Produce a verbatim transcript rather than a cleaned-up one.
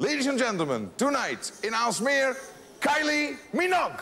Ladies and gentlemen, tonight in Aalsmeer, Kylie Minogue.